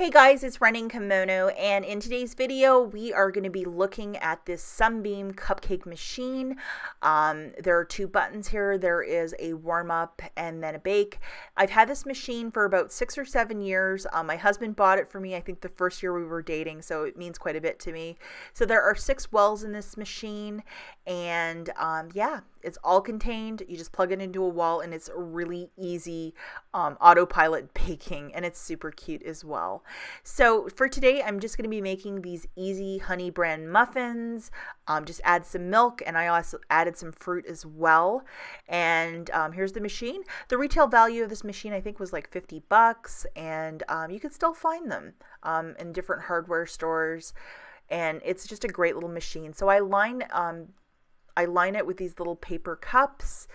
Hey guys, it's Running Kimono, and in today's video we are going to be looking at this Sunbeam cupcake machine. There are two buttons here. There is a warm-up and then a bake. I've had this machine for about 6 or 7 years. My husband bought it for me, I think the first year we were dating, so it means quite a bit to me. So there are 6 wells in this machine, and yeah, it's all contained. You just plug it into a wall and it's really easy autopilot baking, and it's super cute as well. So for today, I'm just going to be making these easy honey bran muffins. Just add some milk, and I also added some fruit as well. And here's the machine. The retail value of this machine, I think, was like 50 bucks, and you could still find them in different hardware stores. And it's just a great little machine. So I line it with these little paper cups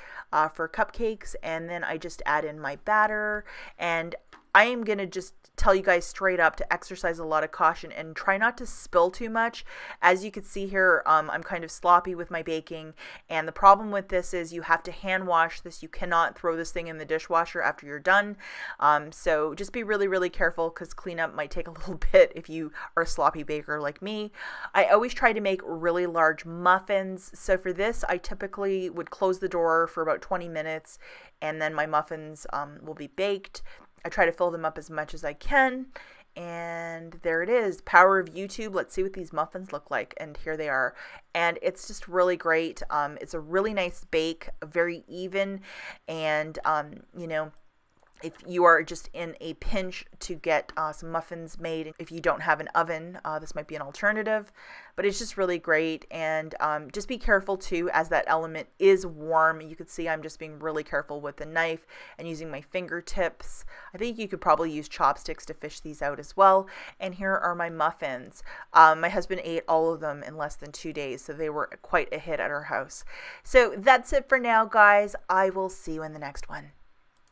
for cupcakes, and then I just add in my batter. And I am going to just tell you guys straight up to exercise a lot of caution and try not to spill too much. As you can see here, I'm kind of sloppy with my baking, and the problem with this is you have to hand wash this. You cannot throw this thing in the dishwasher after you're done. So just be really, really careful, because cleanup might take a little bit if you are a sloppy baker like me. I always try to make really large muffins, so for this I typically would close the door for about 20 minutes, and then my muffins will be baked. I try to fill them up as much as I can, and there it is. Power of YouTube. Let's see what these muffins look like, and here they are. And it's just really great. It's a really nice bake, very even, and you know, if you are just in a pinch to get some muffins made, if you don't have an oven, this might be an alternative, but it's just really great. And just be careful too, as that element is warm. You can see I'm just being really careful with the knife and using my fingertips. I think you could probably use chopsticks to fish these out as well. And here are my muffins. My husband ate all of them in less than 2 days, so they were quite a hit at our house. So that's it for now, guys. I will see you in the next one.